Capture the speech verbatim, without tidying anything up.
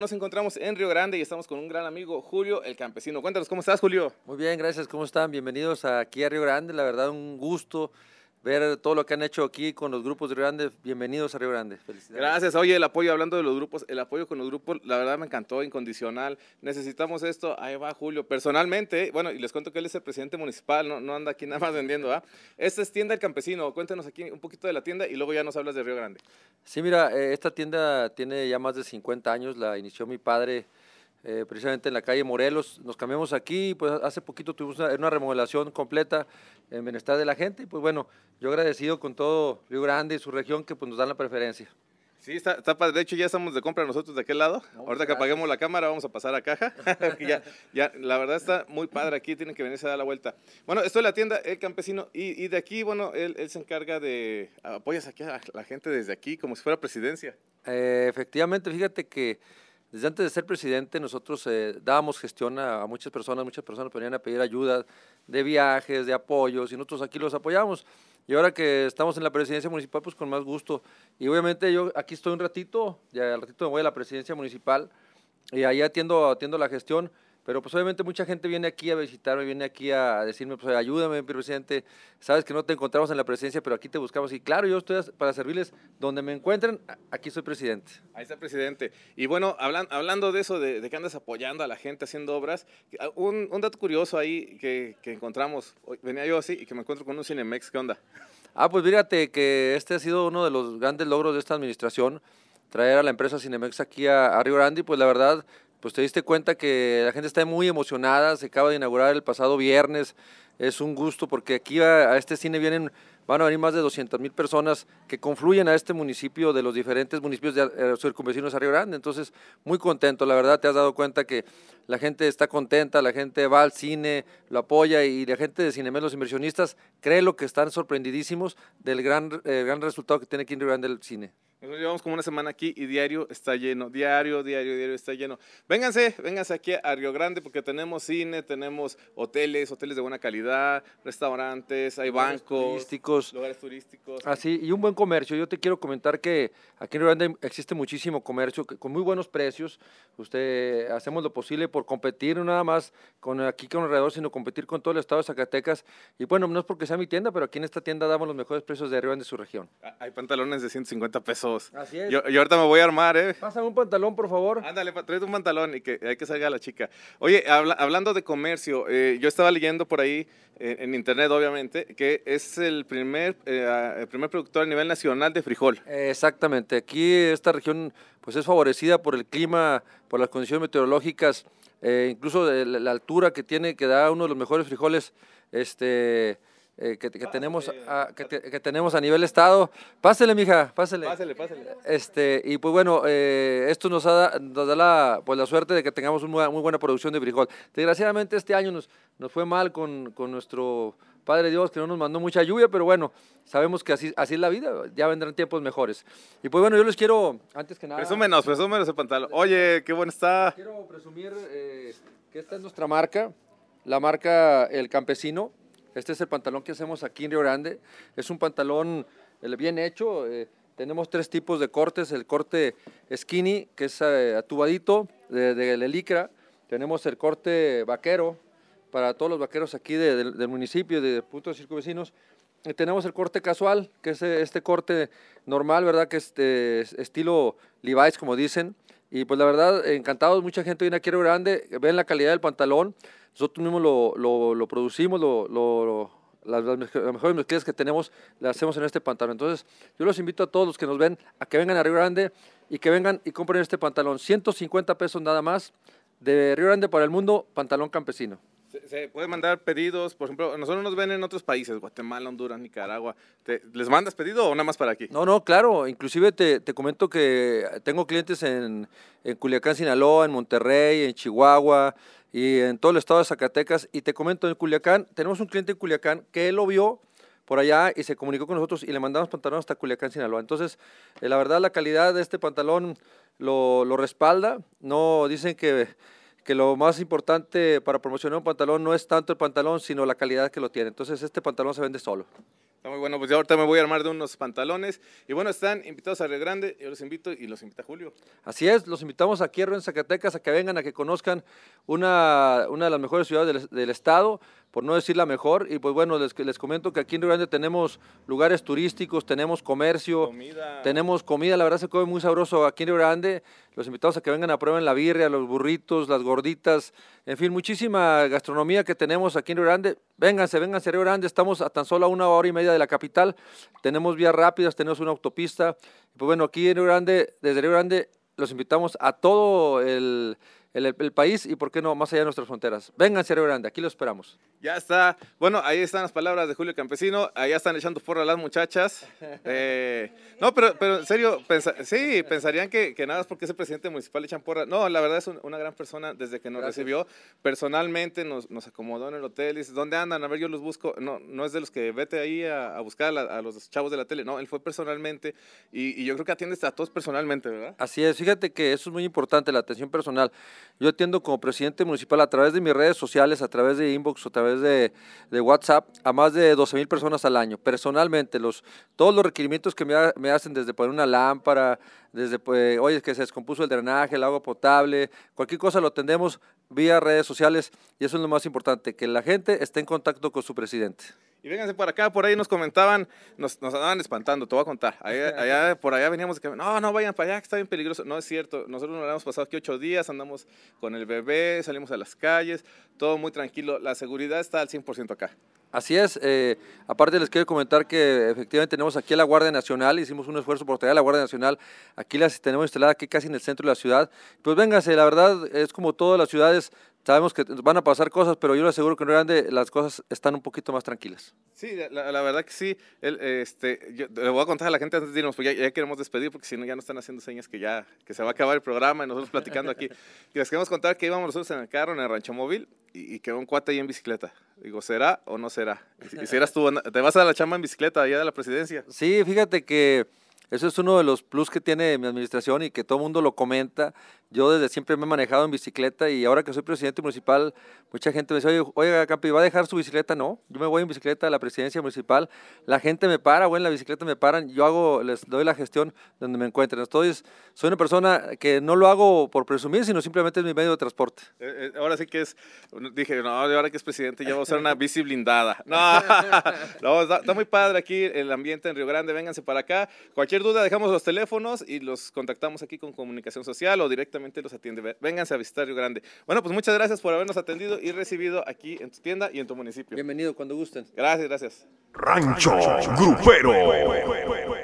Nos encontramos en Río Grande y estamos con un gran amigo, Julio el Campesino. Cuéntanos, ¿cómo estás, Julio? Muy bien, gracias. ¿Cómo están? Bienvenidos aquí a Río Grande. La verdad, un gusto ver todo lo que han hecho aquí con los grupos de Río Grande. Bienvenidos a Río Grande. Felicidades. Gracias. Oye, el apoyo, hablando de los grupos, el apoyo con los grupos, la verdad me encantó, incondicional. Necesitamos esto. Ahí va Julio. Personalmente, bueno, y les cuento que él es el presidente municipal, no, no anda aquí nada más vendiendo, ¿ah? Esta es Tienda El Campesino. Cuéntanos aquí un poquito de la tienda y luego ya nos hablas de Río Grande. Sí, mira, eh, esta tienda tiene ya más de cincuenta años. La inició mi padre eh, precisamente en la calle Morelos. Nos cambiamos aquí, pues hace poquito tuvimos una, una remodelación completa en bienestar de la gente. Y pues bueno, yo agradecido con todo Río Grande y su región que pues nos dan la preferencia. Sí, está, está padre. De hecho, ya estamos de compra nosotros de aquel lado. No, ahorita que apaguemos la cámara, vamos a pasar a caja. ya, ya, la verdad está muy padre aquí, tienen que venirse a dar la vuelta. Bueno, esto es la tienda El Campesino y, y de aquí, bueno, él, él se encarga de... Apoyas aquí a la gente desde aquí, como si fuera presidencia. Eh, efectivamente, fíjate que desde antes de ser presidente nosotros eh, dábamos gestión a, a muchas personas, muchas personas venían a pedir ayuda de viajes, de apoyos, y nosotros aquí los apoyamos. Y ahora que estamos en la presidencia municipal, pues con más gusto. Y obviamente yo aquí estoy un ratito, ya al ratito me voy a la presidencia municipal, y ahí atiendo, atiendo la gestión, pero pues obviamente mucha gente viene aquí a visitarme, viene aquí a decirme, pues ayúdame, presidente, sabes que no te encontramos en la presidencia, pero aquí te buscamos. Y claro, yo estoy para servirles donde me encuentren, aquí soy presidente. Ahí está, presidente. Y bueno, hablan, hablando de eso, de, de que andas apoyando a la gente haciendo obras, un, un dato curioso ahí que, que encontramos, venía yo así y que me encuentro con un Cinemex, ¿qué onda? Ah, pues fíjate que este ha sido uno de los grandes logros de esta administración, traer a la empresa Cinemex aquí a, a Río Grande, y pues la verdad... Pues te diste cuenta que la gente está muy emocionada, se acaba de inaugurar el pasado viernes, es un gusto porque aquí a, a este cine vienen, van a venir más de doscientas mil personas que confluyen a este municipio de los diferentes municipios de, de circunvecinos a Río Grande, entonces muy contento, la verdad te has dado cuenta que la gente está contenta, la gente va al cine, lo apoya y la gente de Cinemex, los inversionistas, cree lo que están sorprendidísimos del gran, eh, gran resultado que tiene aquí en Río Grande el cine. Nosotros llevamos como una semana aquí y diario está lleno, diario, diario, diario está lleno. Vénganse, vénganse aquí a Río Grande porque tenemos cine, tenemos hoteles, hoteles de buena calidad, restaurantes, hay bancos, turísticos, lugares turísticos. Así, y un buen comercio. Yo te quiero comentar que aquí en Río Grande existe muchísimo comercio con muy buenos precios. Usted, hacemos lo posible por competir, no nada más con aquí con alrededor, sino competir con todo el estado de Zacatecas. Y bueno, no es porque sea mi tienda, pero aquí en esta tienda damos los mejores precios de Río Grande de su región. Hay pantalones de ciento cincuenta pesos. Así es. Yo, yo ahorita me voy a armar, ¿eh? Pásame un pantalón, por favor. Ándale, tráete un pantalón y que hay que salga la chica. Oye, habla, hablando de comercio, eh, yo estaba leyendo por ahí, eh, en internet obviamente, que es el primer, eh, el primer productor a nivel nacional de frijol. Eh, exactamente. Aquí esta región pues es favorecida por el clima, por las condiciones meteorológicas, eh, incluso de la altura que tiene, que da uno de los mejores frijoles, este... Eh, que, que, tenemos a, que, te, que tenemos a nivel estado. Pásele, mija, pásele. Pásele, pásele. Este, y pues bueno, eh, esto nos, ha, nos da la, pues la suerte de que tengamos una muy buena producción de frijol. Desgraciadamente este año nos, nos fue mal con, con nuestro Padre Dios, que no nos mandó mucha lluvia, pero bueno, sabemos que así, así es la vida, ya vendrán tiempos mejores. Y pues bueno, yo les quiero, antes que nada... Presúmenos, presúmenos el pantalón. Oye, qué bueno está. Quiero presumir eh, que esta es nuestra marca, la marca El Campesino. Este es el pantalón que hacemos aquí en Río Grande, es un pantalón bien hecho, eh, tenemos tres tipos de cortes, el corte skinny, que es eh, atubadito, de, de, de licra, tenemos el corte vaquero, para todos los vaqueros aquí de, de, del municipio, de, de puntos de circunvecinos, y tenemos el corte casual, que es este corte normal, ¿verdad?, que es de estilo Levi's, como dicen, y pues la verdad, encantados, mucha gente viene aquí a Río Grande, ven la calidad del pantalón. Nosotros mismos lo, lo, lo producimos, lo, lo, lo, las, las mejores mezclas que tenemos las hacemos en este pantalón. Entonces, yo los invito a todos los que nos ven a que vengan a Río Grande y que vengan y compren este pantalón. ciento cincuenta pesos nada más de Río Grande para el mundo, pantalón campesino. Se, se pueden mandar pedidos, por ejemplo, nosotros nos ven en otros países, Guatemala, Honduras, Nicaragua. ¿Te, ¿Les mandas pedido o nada más para aquí? No, no, claro. Inclusive te, te comento que tengo clientes en, en Culiacán, Sinaloa, en Monterrey, en Chihuahua, y en todo el estado de Zacatecas, y te comento, en Culiacán, tenemos un cliente en Culiacán que él lo vio por allá y se comunicó con nosotros y le mandamos pantalones hasta Culiacán, Sinaloa. Entonces, eh, la verdad, la calidad de este pantalón lo, lo respalda, no dicen que, que lo más importante para promocionar un pantalón no es tanto el pantalón, sino la calidad que lo tiene. Entonces, este pantalón se vende solo. Está muy bueno, pues ya ahorita me voy a armar de unos pantalones. Y bueno, están invitados a Río Grande, yo los invito y los invita Julio. Así es, los invitamos aquí a Río en Zacatecas a que vengan, a que conozcan una, una de las mejores ciudades del, del estado, por no decir la mejor. Y pues bueno, les, les comento que aquí en Río Grande tenemos lugares turísticos, tenemos comercio, comida. tenemos comida, la verdad se come muy sabroso aquí en Río Grande. Los invitamos a que vengan a prueben la birria, los burritos, las gorditas, en fin, muchísima gastronomía que tenemos aquí en Río Grande. Vénganse, vénganse a Río Grande, estamos a tan solo una hora y media de la capital, tenemos vías rápidas, tenemos una autopista. Pues bueno, aquí en Río Grande, desde Río Grande, los invitamos a todo el, el, el país y, ¿por qué no?, más allá de nuestras fronteras. Vénganse a Río Grande, aquí lo esperamos. Ya está. Bueno, ahí están las palabras de Julio Campesino, allá están echando porra las muchachas. Eh, no, pero, pero en serio, pensa, sí, pensarían que, que nada es porque ese presidente municipal echan porra. No, la verdad es un, una gran persona desde que nos Gracias. recibió. Personalmente nos, nos acomodó en el hotel y dice, ¿dónde andan? A ver, yo los busco. No, no es de los que vete ahí a, a buscar a, la, a los chavos de la tele. No, él fue personalmente y, y yo creo que atiende a todos personalmente, ¿verdad? Así es, fíjate que eso es muy importante, la atención personal. Yo atiendo como presidente municipal a través de mis redes sociales, a través de inbox, a través de, de WhatsApp, a más de doce mil personas al año. Personalmente, los, todos los requerimientos que me, ha, me hacen, desde poner una lámpara, desde, pues, oye, es que se descompuso el drenaje, el agua potable, cualquier cosa lo atendemos vía redes sociales, y eso es lo más importante, que la gente esté en contacto con su presidente. Y vénganse por acá, por ahí nos comentaban, nos, nos andaban espantando, te voy a contar. Allá, allá, por allá veníamos, de no, no vayan para allá, que está bien peligroso. No es cierto, nosotros nos habíamos pasado aquí ocho días, andamos con el bebé, salimos a las calles, todo muy tranquilo. La seguridad está al cien por ciento acá. Así es, eh, aparte les quiero comentar que efectivamente tenemos aquí a la Guardia Nacional, hicimos un esfuerzo por traer a la Guardia Nacional, aquí la tenemos instalada aquí casi en el centro de la ciudad. Pues vénganse, la verdad es como todas las ciudades, sabemos que van a pasar cosas, pero yo les aseguro que en Río Grande las cosas están un poquito más tranquilas. Sí, la, la verdad que sí, el, este, yo, le voy a contar a la gente antes de irnos, porque ya, ya queremos despedir, porque si no ya nos están haciendo señas que ya que se va a acabar el programa y nosotros platicando aquí. Y les queremos contar que íbamos nosotros en el carro, en el Rancho Móvil, y, y quedó un cuate ahí en bicicleta. Digo, ¿será o no será? Y si eras tú, ¿te vas a la chamba en bicicleta allá de la presidencia? Sí, fíjate que eso es uno de los plus que tiene mi administración y que todo el mundo lo comenta. Yo desde siempre me he manejado en bicicleta y ahora que soy presidente municipal, mucha gente me dice, oye, oiga, Campi, ¿va a dejar su bicicleta? No, yo me voy en bicicleta a la presidencia municipal. La gente me para, bueno, en la bicicleta me paran, yo hago, les doy la gestión donde me encuentren. Entonces, soy una persona que no lo hago por presumir, sino simplemente es mi medio de transporte. Eh, eh, ahora sí que es, dije, no, ahora que es presidente ya voy a usar una bici blindada. No, no está, está muy padre aquí el ambiente en Río Grande, vénganse para acá. Cualquier duda, dejamos los teléfonos y los contactamos aquí con Comunicación Social o directamente los atiende. Vénganse a visitar Río Grande. Bueno, pues muchas gracias por habernos atendido y recibido aquí en tu tienda y en tu municipio. Bienvenido cuando gusten. Gracias, gracias. Rancho Grupero.